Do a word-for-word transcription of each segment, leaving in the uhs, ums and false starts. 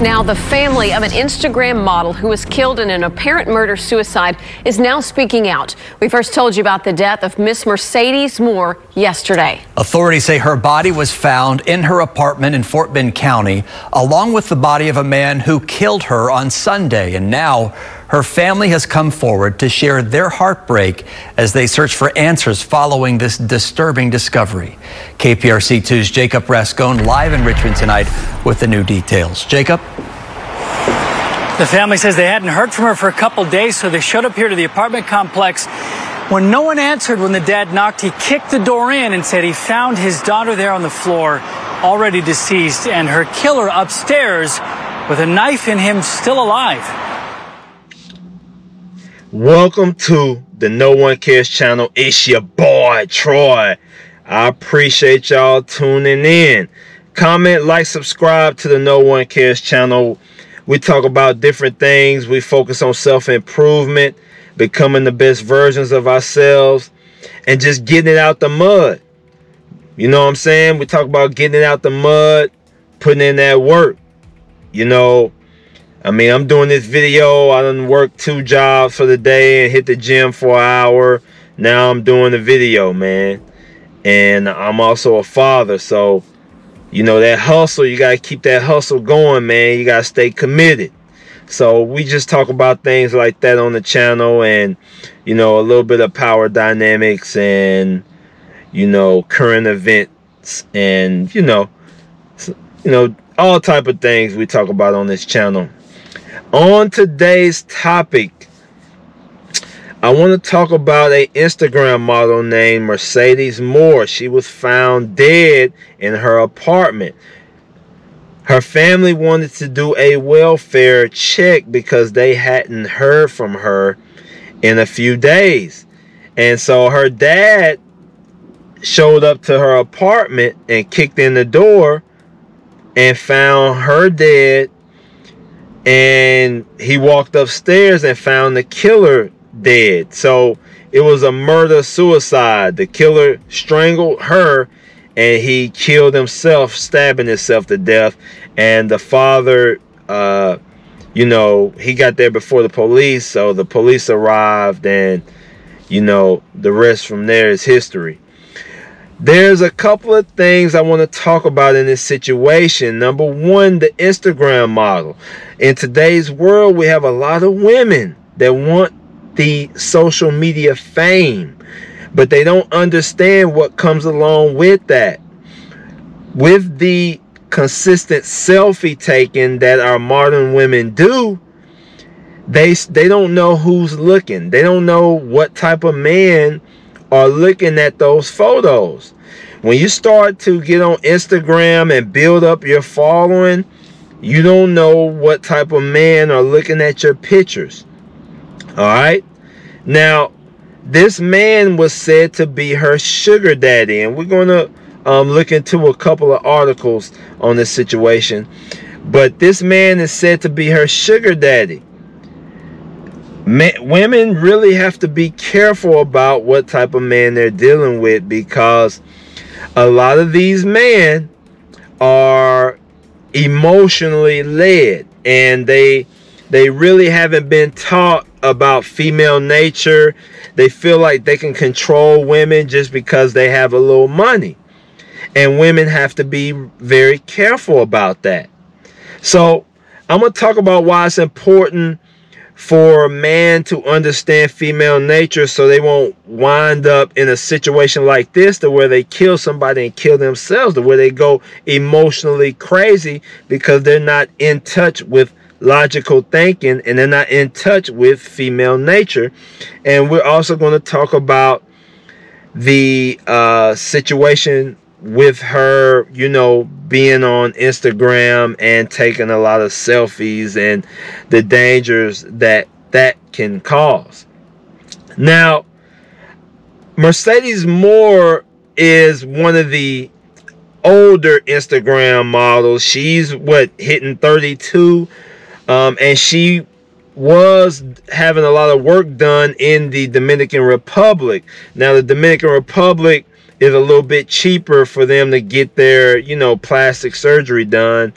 Now, the family of an Instagram model who was killed in an apparent murder-suicide is now speaking out. We first told you about the death of Miss Mercedes Morr yesterday. Authorities say her body was found in her apartment in Fort Bend County, along with the body of a man who killed her on Sunday. And now her family has come forward to share their heartbreak as they search for answers following this disturbing discovery. K P R C two's Jacob Rascone live in Richmond tonight with the new details. Jacob? The family says they hadn't heard from her for a couple days, so they showed up here to the apartment complex. When no one answered when the dad knocked, he kicked the door in and said he found his daughter there on the floor, already deceased, and her killer upstairs with a knife in him, still alive. Welcome to the No One Cares channel. It's your boy, Troy. I appreciate y'all tuning in. Comment, like, subscribe to the No One Cares channel. We talk about different things. We focus on self-improvement, becoming the best versions of ourselves, and just getting it out the mud. You know what I'm saying? We talk about getting it out the mud, putting in that work. You know, I mean, I'm doing this video. I done worked two jobs for the day and hit the gym for an hour. Now I'm doing the video, man. And I'm also a father. So, you know, that hustle, you got to keep that hustle going, man. You got to stay committed. So we just talk about things like that on the channel and, you know, a little bit of power dynamics and, you know, current events and, you know, you know, all type of things we talk about on this channel. On today's topic, I want to talk about an Instagram model named Mercedes Morr. She was found dead in her apartment. Her family wanted to do a welfare check because they hadn't heard from her in a few days. And so her dad showed up to her apartment and kicked in the door and found her dead. And he walked upstairs and found the killer dead. So it was a murder-suicide. The killer strangled her and he killed himself, stabbing himself to death. And the father, uh, you know, he got there before the police. So the police arrived and, you know, the rest from there is history. There's a couple of things I want to talk about in this situation. Number one, the Instagram model. In today's world, we have a lot of women that want the social media fame, but they don't understand what comes along with that. With the consistent selfie taking that our modern women do, they, they don't know who's looking. They don't know what type of man are looking at those photos. When you start to get on Instagram and build up your following, you don't know what type of man are looking at your pictures. All right. Now, this man was said to be her sugar daddy, and we're going to um, look into a couple of articles on this situation. But this man is said to be her sugar daddy. Men, women really have to be careful about what type of man they're dealing with, because a lot of these men are emotionally led, and they they really haven't been taught about female nature. They feel like they can control women just because they have a little money, and women have to be very careful about that. So I'm going to talk about why it's important for a man to understand female nature, so they won't wind up in a situation like this to where they kill somebody and kill themselves, to where they go emotionally crazy because they're not in touch with logical thinking and they're not in touch with female nature. And we're also going to talk about the uh, situation with her, you know, being on Instagram and taking a lot of selfies and the dangers that that can cause. Now, Mercedes Morr is one of the older Instagram models. She's what, hitting thirty-two, um, and she was having a lot of work done in the Dominican Republic. Now, the Dominican Republic is a little bit cheaper for them to get their, you know, plastic surgery done.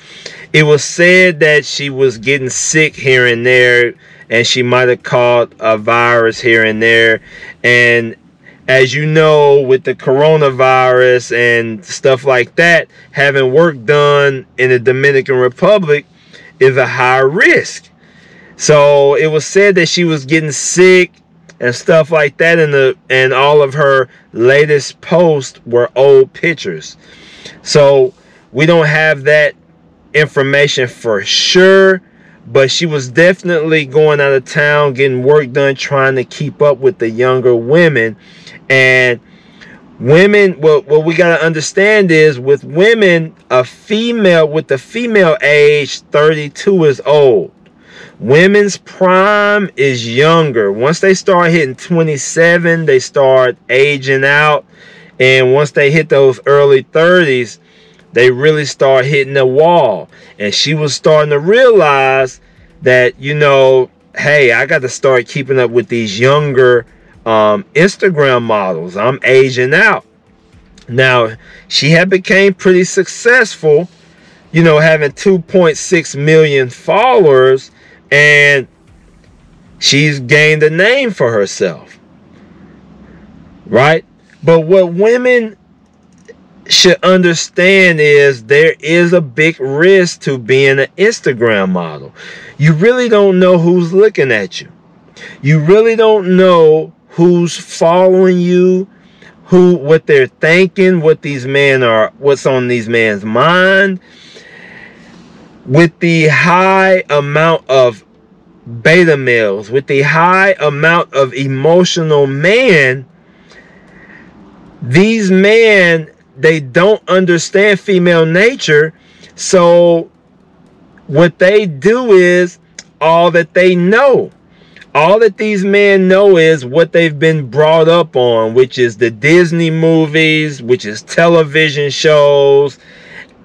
It was said that she was getting sick here and there, and she might have caught a virus here and there. And as you know, with the coronavirus and stuff like that, having work done in the Dominican Republic is a high risk. So it was said that she was getting sick and stuff like that, and the and all of her latest posts were old pictures. So we don't have that information for sure, but she was definitely going out of town, getting work done, trying to keep up with the younger women. And women, what what we gotta understand is, with women, a female with the female age thirty-two is old. Women's prime is younger. Once they start hitting twenty-seven, they start aging out. And once they hit those early thirties, they really start hitting the wall. And she was starting to realize that, you know, hey, I got to start keeping up with these younger um, Instagram models. I'm aging out. Now, she had became pretty successful, you know, having two point six million followers. And she's gained a name for herself, right? But what women should understand is there is a big risk to being an Instagram model. You really don't know who's looking at you. You really don't know who's following you, who, what they're thinking, what these men are, what's on these men's mind. With the high amount of beta males, with the high amount of emotional men, these men, they don't understand female nature. So what they do is all that they know. All that these men know is what they've been brought up on, which is the Disney movies, which is television shows.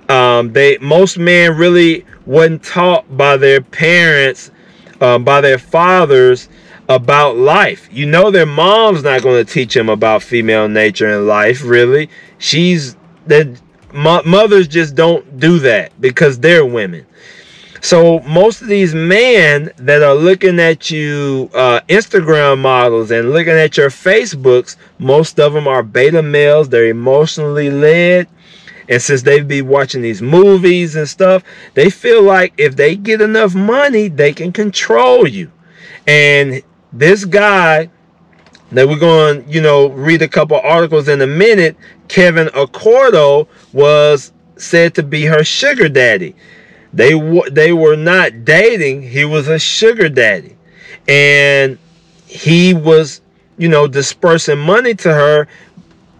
Um, they most men really wasn't taught by their parents, uh, by their fathers, about life. You know, their mom's not going to teach them about female nature and life. Really, she's that mothers just don't do that because they're women. So most of these men that are looking at you, uh, Instagram models, and looking at your Facebooks, most of them are beta males. They're emotionally led. And since they've been watching these movies and stuff, they feel like if they get enough money, they can control you. And this guy that we're going to, you know, read a couple articles in a minute, Kevin Accorto, was said to be her sugar daddy. They, they were not dating. He was a sugar daddy. And he was, you know, dispersing money to her.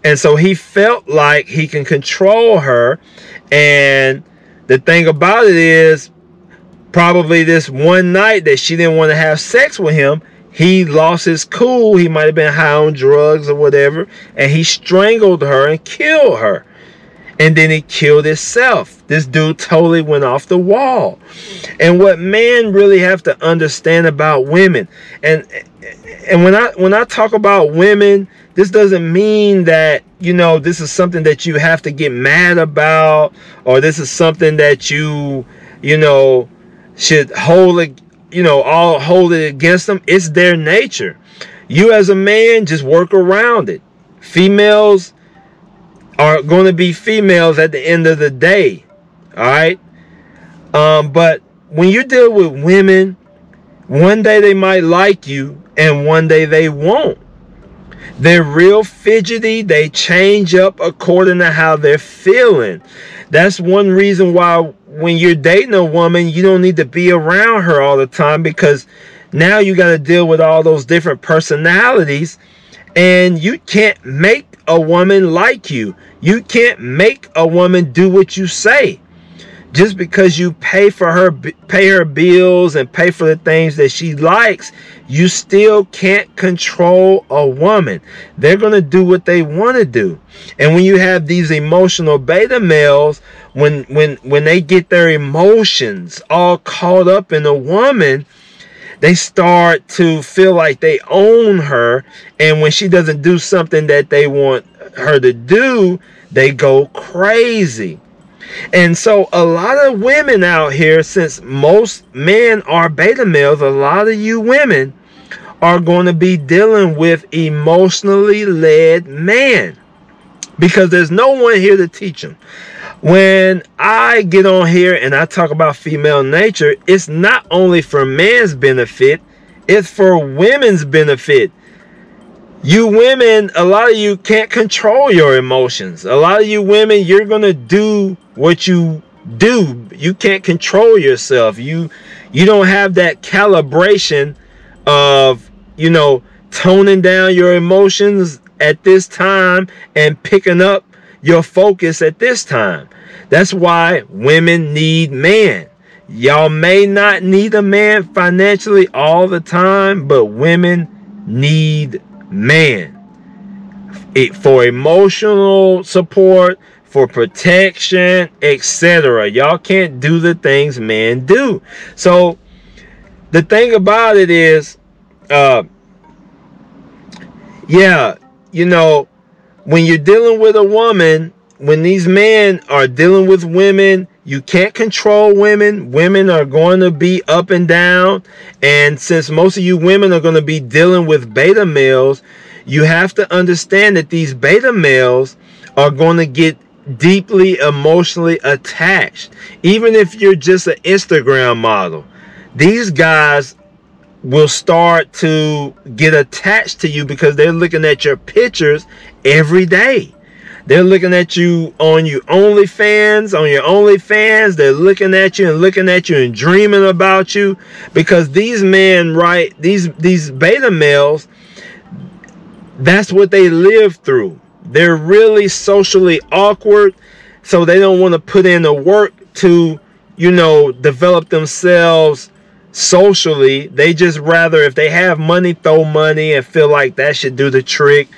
And so he felt like he can control her. And the thing about it is, probably this one night that she didn't want to have sex with him, he lost his cool. He might have been high on drugs or whatever. And he strangled her and killed her. And then he killed himself. This dude totally went off the wall. And what men really have to understand about women, and and when I when I talk about women, this doesn't mean that, you know, this is something that you have to get mad about, or this is something that you, you know, should hold it, you know, all hold it against them. It's their nature. You as a man, just work around it. Females are going to be females at the end of the day. All right. Um, but when you deal with women, one day they might like you and one day they won't. They're real fidgety. They change up according to how they're feeling. That's one reason why when you're dating a woman, you don't need to be around her all the time, because now you got to deal with all those different personalities, and you can't make a woman like you. You can't make a woman do what you say. Just because you pay for her, pay her bills and pay for the things that she likes, you still can't control a woman. They're going to do what they want to do. And when you have these emotional beta males, when, when, when they get their emotions all caught up in a woman, they start to feel like they own her. And when she doesn't do something that they want her to do, they go crazy. And so a lot of women out here, since most men are beta males, a lot of you women are going to be dealing with emotionally led men, because there's no one here to teach them. When I get on here and I talk about female nature, it's not only for men's benefit, it's for women's benefit. You women, a lot of you can't control your emotions. A lot of you women, you're going to do what you do. You can't control yourself. You you don't have that calibration of, you know, toning down your emotions at this time and picking up your focus at this time. That's why women need men. Y'all may not need a man financially all the time, but women need man. It, for emotional support, for protection, et cetera. Y'all can't do the things men do. So the thing about it is, uh, yeah, you know, when you're dealing with a woman, when these men are dealing with women, you can't control women. Women are going to be up and down. And since most of you women are going to be dealing with beta males, you have to understand that these beta males are going to get deeply emotionally attached. Even if you're just an Instagram model, these guys will start to get attached to you because they're looking at your pictures every day. They're looking at you on your OnlyFans, on your OnlyFans. They're looking at you and looking at you and dreaming about you, because these men, right, these, these beta males, that's what they live through. They're really socially awkward, so they don't want to put in the work to, you know, develop themselves socially. They just rather, if they have money, throw money and feel like that should do the trick.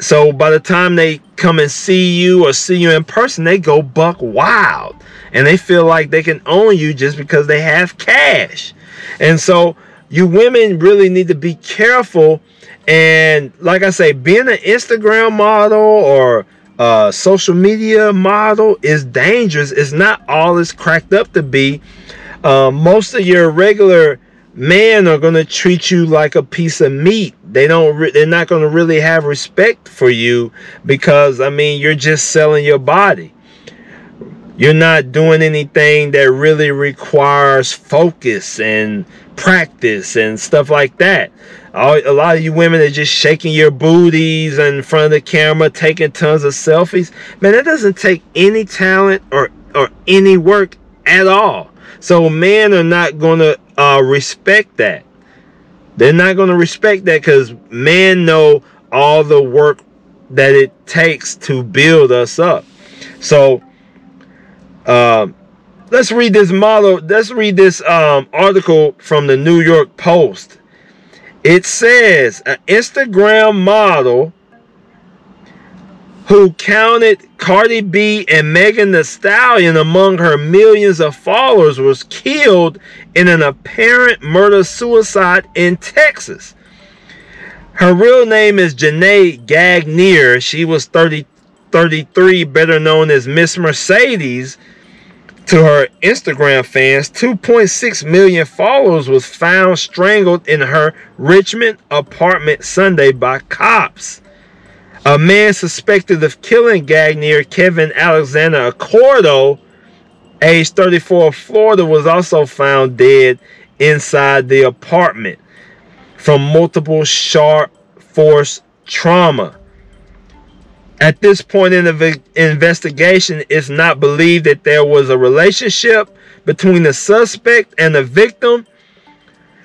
So by the time they come and see you or see you in person, they go buck wild and they feel like they can own you just because they have cash. And so you women really need to be careful. And like I say, being an Instagram model or a social media model is dangerous. It's not all it's cracked up to be. Uh, most of your regular men are going to treat you like a piece of meat. They don't re they're not going to really have respect for you, because, I mean, you're just selling your body. You're not doing anything that really requires focus and practice and stuff like that. All, a lot of you women are just shaking your booties in front of the camera, taking tons of selfies. Man, that doesn't take any talent or, or any work at all. So men are not going to uh, respect that. They're not going to respect that, because men know all the work that it takes to build us up. So uh, let's read this model. Let's read this um, article from the New York Post. It says an Instagram model who counted Cardi B and Megan Thee Stallion among her millions of followers was killed in an apparent murder-suicide in Texas. Her real name is Janae Gagnier. She was thirty, thirty-three, better known as Miss Mercedes. To her Instagram fans, two point six million followers was found strangled in her Richmond apartment Sunday by cops. A man suspected of killing Gagnier, Kevin Alexander Accorto, age thirty-four of Florida, was also found dead inside the apartment from multiple sharp force trauma. At this point in the investigation, it's not believed that there was a relationship between the suspect and the victim.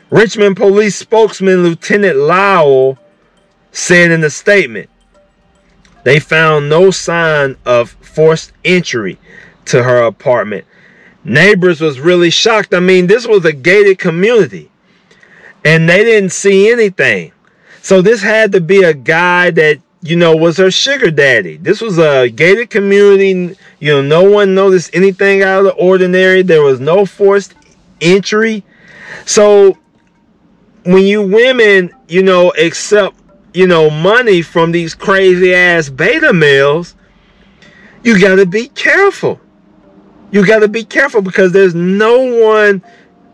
Richmond Police spokesman Lieutenant Lowell said in a statement, they found no sign of forced entry to her apartment. Neighbors was really shocked. I mean, this was a gated community, and they didn't see anything. So this had to be a guy that, you know, was her sugar daddy. This was a gated community. You know, no one noticed anything out of the ordinary. There was no forced entry. So when you women, you know, accept you know, money from these crazy ass beta males, you got to be careful. You got to be careful, because there's no one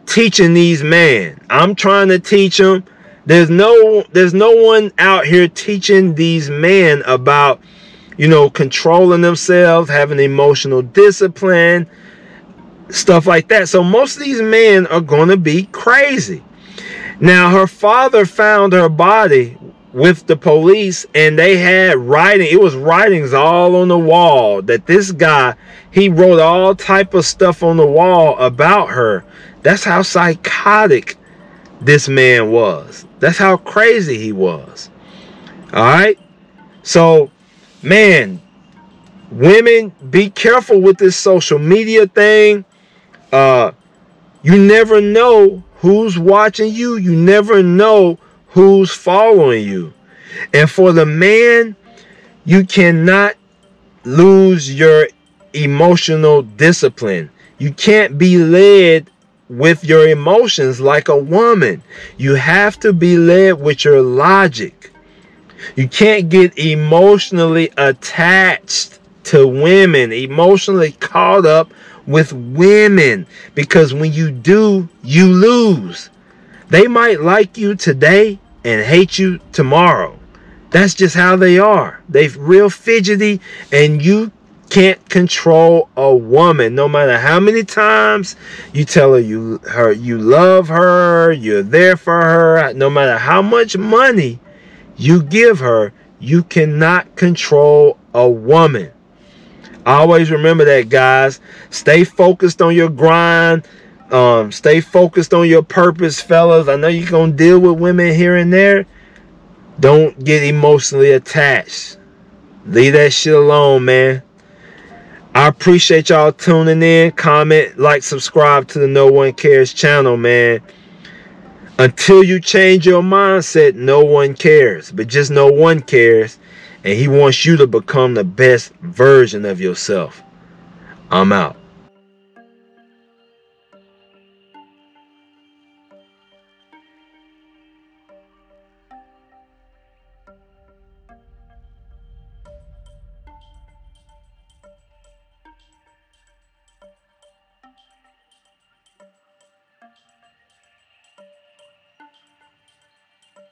teaching these men. I'm trying to teach them. There's no, there's no one out here teaching these men about, you know, controlling themselves, having emotional discipline, stuff like that. So most of these men are going to be crazy. Now, her father found her body with the police, and they had writing. It was writings all on the wall that this guy, he wrote all type of stuff on the wall about her. That's how psychotic this man was. That's how crazy he was. All right. So, man, women, be careful with this social media thing. Uh, you never know who's watching you. You never know who's following you. And for the man, you cannot lose your emotional discipline. You can't be led with your emotions like a woman. You have to be led with your logic. You can't get emotionally attached to women, emotionally caught up with women, because when you do, you lose. They might like you today and hate you tomorrow. That's just how they are. They're real fidgety, and you can't control a woman. No matter how many times you tell her you, her you love her, you're there for her, no matter how much money you give her, you cannot control a woman. Always remember that, guys. Stay focused on your grind. Um, stay focused on your purpose, fellas. I know you're going to deal with women here and there. Don't get emotionally attached. Leave that shit alone, man. I appreciate y'all tuning in. Comment, like, subscribe to the No One Cares channel, man. Until you change your mindset, no one cares. But just no one cares. And he wants you to become the best version of yourself. I'm out.